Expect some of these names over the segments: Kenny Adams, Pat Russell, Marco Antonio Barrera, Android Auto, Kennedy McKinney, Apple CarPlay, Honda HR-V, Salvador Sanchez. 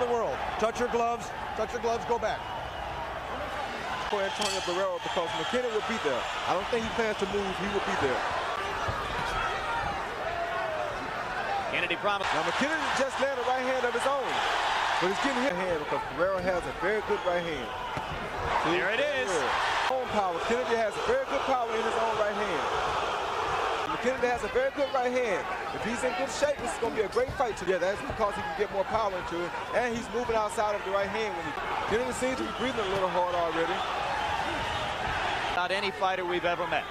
of the world. Touch your gloves, go back. For Antonio Barrera, because McKinney will be there. I don't think he plans to move, he will be there. Kennedy promised. Now McKinney just landed a right hand of his own, but he's getting hit hand because Barrera has a very good right hand. So there it is. Own power. Kennedy has very good power in his own right hand. McKinney has a very good right hand. If he's in good shape, this is going to be a great fight together. That's because he can get more power into it, and he's moving outside of the right hand. Kennedy seems to be breathing a little hard already. Not any fighter we've ever met.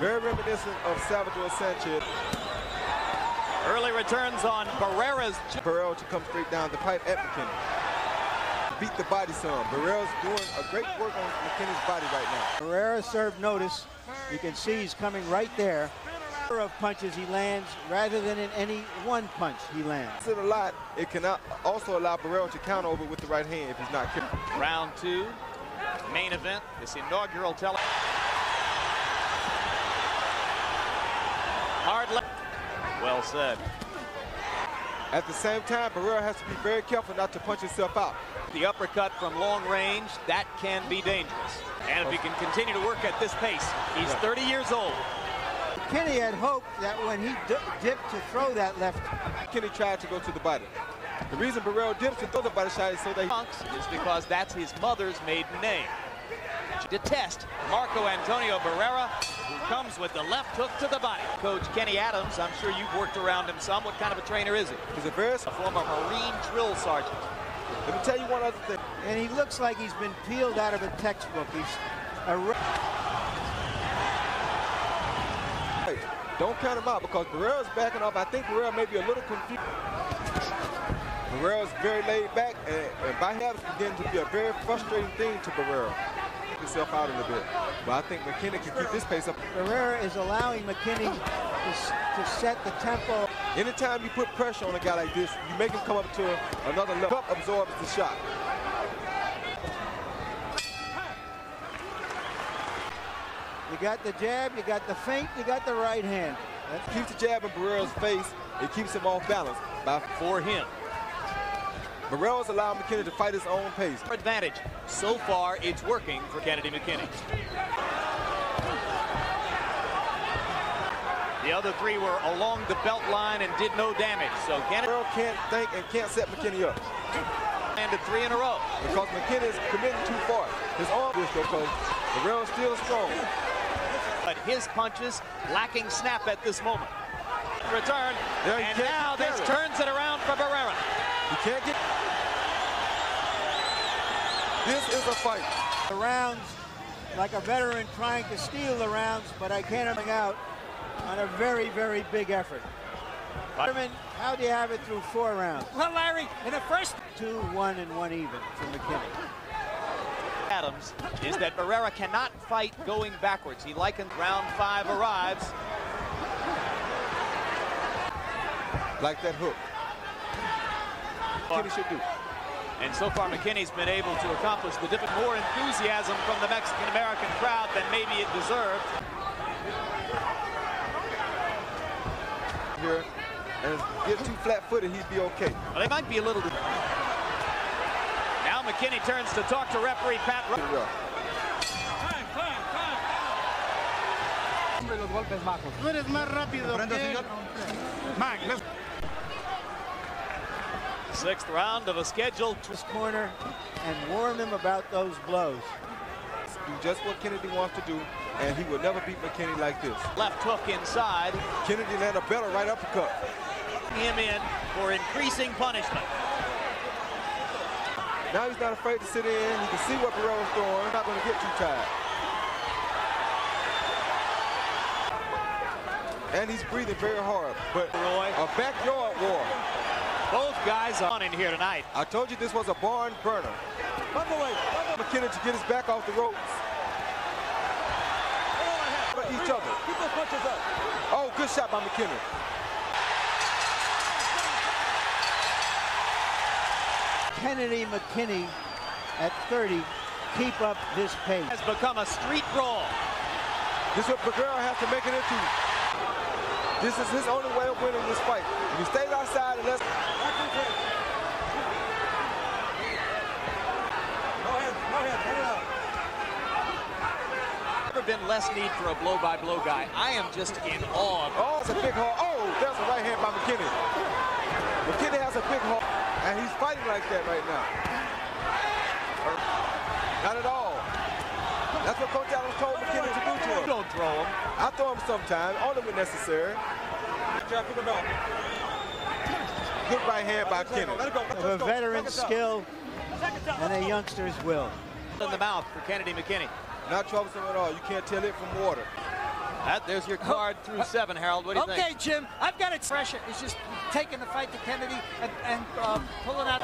Very reminiscent of Salvador Sanchez. Early returns on Barrera's. Barrera to come straight down the pipe at McKinney. Beat the body some. Barrera's doing a great work on McKinney's body right now. Barrera served notice. You can see he's coming right there. Number of punches he lands rather than in any one punch he lands. It a lot. It can also allow Barrera to count over with the right hand if he's not careful. Round two, main event, this inaugural tele. Hard left. Well said. At the same time, Barrera has to be very careful not to punch himself out. The uppercut from long range, that can be dangerous. And if he can continue to work at this pace, he's 30 years old. Kenny had hoped that when he dipped to throw that left, Kenny tried to go to the body. The reason Barrera dips to throw the body shot is so that he is because that's his mother's maiden name. Detest Marco Antonio Barrera, who comes with the left hook to the body. Coach Kenny Adams, I'm sure you've worked around him some. What kind of a trainer is he? He's a former Marine drill sergeant. Let me tell you one other thing. And he looks like he's been peeled out of a textbook. He's a... Hey, don't count him out because Barrera's backing off. I think Barrera may be a little confused. Barrera's very laid back, and by having him to be a very frustrating thing to Barrera. Himself out a little bit, but I think McKinney can keep this pace up. Barrera is allowing McKinney to set the tempo. Anytime you put pressure on a guy like this, you make him come up to another level. Cup absorbs the shot. You got the jab, you got the feint, you got the right hand. That keeps the jab in Barrera's face. It keeps him off balance. By for him. Barrera's allowed McKinney to fight his own pace. Advantage. So far, it's working for Kennedy McKinney. The other three were along the belt line and did no damage. So Barrera can't think and can't set McKinney up. And three in a row. Because McKinney's committing too far. His arm is because Barrera's still strong. But his punches lacking snap at this moment. Return. And now this turns it around for Barrera. You can't get. This is a fight. The rounds, like a veteran trying to steal the rounds, but I can't hang out on a very, very big effort. Letterman, how do you have it through 4 rounds? Well, Larry, in the first 2-1 and 1 even for McKinney. Adams is that Barrera cannot fight going backwards. He likened round 5 arrives. Like that hook. McKinney should do. And so far, McKinney's been able to accomplish the different more enthusiasm from the Mexican-American crowd than maybe it deserved. Here, and get too flat-footed, he'd be okay. Well, they might be a little. Now McKinney turns to talk to referee Pat Russell. Time. 6th round of a scheduled twist corner and warn him about those blows. Do just what Kennedy wants to do, and he will never beat McKinney like this. Left hook inside. Kennedy landed a better right uppercut. Him in for increasing punishment. Now he's not afraid to sit in. You can see what Barrera's throwing. He's not going to get too tired. And he's breathing very hard. But Roy, a backyard war. Both guys are on in here tonight. I told you this was a barn burner. By the way, McKinney to get his back off the ropes. By each other. Keep those punches up. Oh, good shot by McKinney. Kennedy McKinney at 30. Keep up this pace. Has become a street brawl. This is what Barrera has to make it into. This is his only way of winning this fight. If you stayed outside and let's... been less need for a blow-by-blow guy. I am just in awe of it. Oh, it's a big haul. Oh, that's a right hand by McKinney. McKinney has a big haul, and he's fighting like that right now. Not at all. That's what Coach Adams told McKinney to do to him. You don't throw him. I throw him sometimes, only when necessary. Good right hand by Kennedy. A veteran's skill and a youngster's will. In the mouth for Kennedy McKinney. Not troublesome at all. You can't tell it from water. That, there's your card through seven, Harold. What do you think? Okay, Jim, I've got it. Pressure is just taking the fight to Kennedy and pulling out.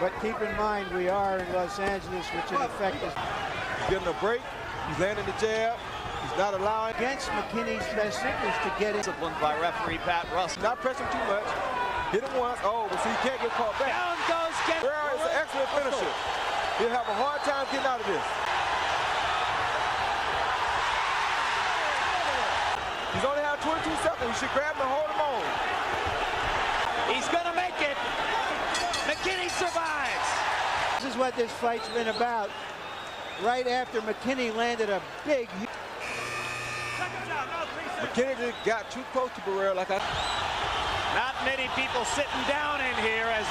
But keep in mind, we are in Los Angeles, which in effect is... He's getting a break. He's landing the jab. He's not allowing... Against McKinney's best interest to get it. Disciplined by referee Pat Russell. Not pressing too much. Hit him once. Oh, but see, he can't get caught back. Down goes Kennedy. Barrera is an excellent finisher. He'll have a hard time getting out of this. He's only had 22 seconds. He should grab him and hold him on. He's going to make it. McKinney survives. This is what this fight's been about. Right after McKinney landed a big hit. McKinney got too close to Barrera like I... Not many people sitting down in here as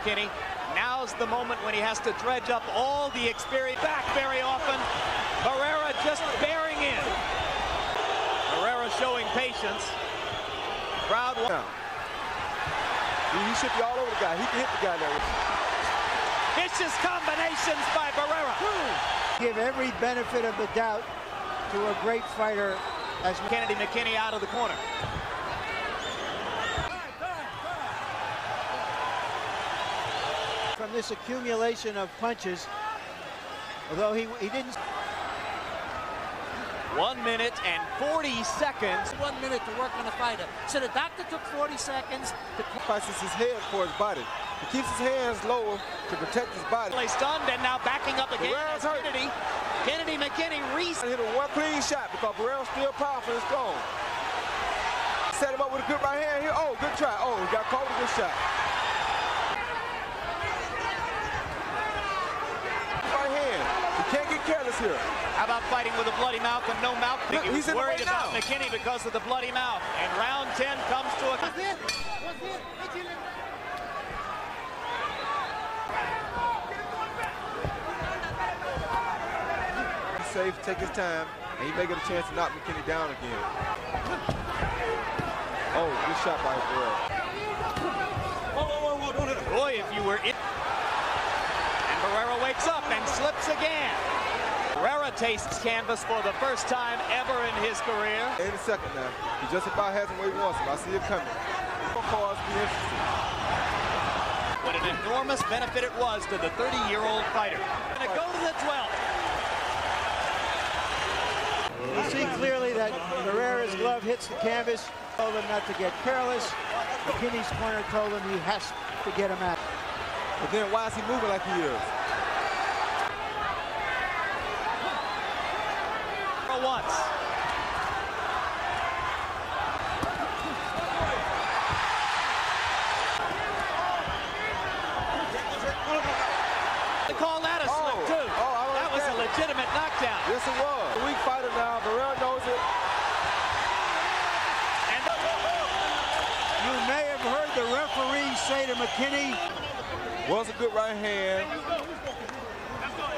McKinney. Now's the moment when he has to dredge up all the experience back very often. Barrera just bearing in. Barrera showing patience. Crowd one. He should be all over the guy. He can hit the guy there. Vicious combinations by Barrera. Give every benefit of the doubt to a great fighter. As Kennedy McKinney out of the corner. From this accumulation of punches, although he didn't... 1 minute and 40 seconds. 1 minute to work on a fighter. So the doctor took 40 seconds to... Sacrifices his head for his body. He keeps his hands lower to protect his body. Stunned and now backing up again. Kennedy McKinney hit a one clean shot because Barrera's still powerful and strong. Set him up with a good right hand here. Oh, good try. Oh, he got caught with a good shot. Right hand. He can't get careless here. How about fighting with a bloody mouth and no mouth? Look, he's worried about McKinney because of the bloody mouth. And round 10 comes to a... Safe, take his time, and he may get a chance to knock McKinney down again. Oh, good shot by Barrera. Boy, if you were in. And Barrera wakes up and slips again. Barrera tastes canvas for the first time ever in his career. In a second now. He just about has him where he wants him. I see it coming. What an enormous benefit it was to the 30-year-old fighter. And it goes to the 12th. You see clearly that Barrera's glove hits the canvas. Told him not to get careless. McKinney's corner told him he has to get him out. But then why is he moving like he is? For once. They call that a slip, too. That was a legitimate knockdown. Yes, it was. Say to McKinney was a good right hand,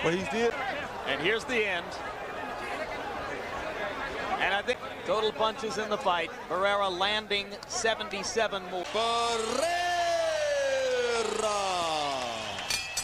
but he did. And here's the end. And I think total punches in the fight. Barrera landing 77 more. Barrera.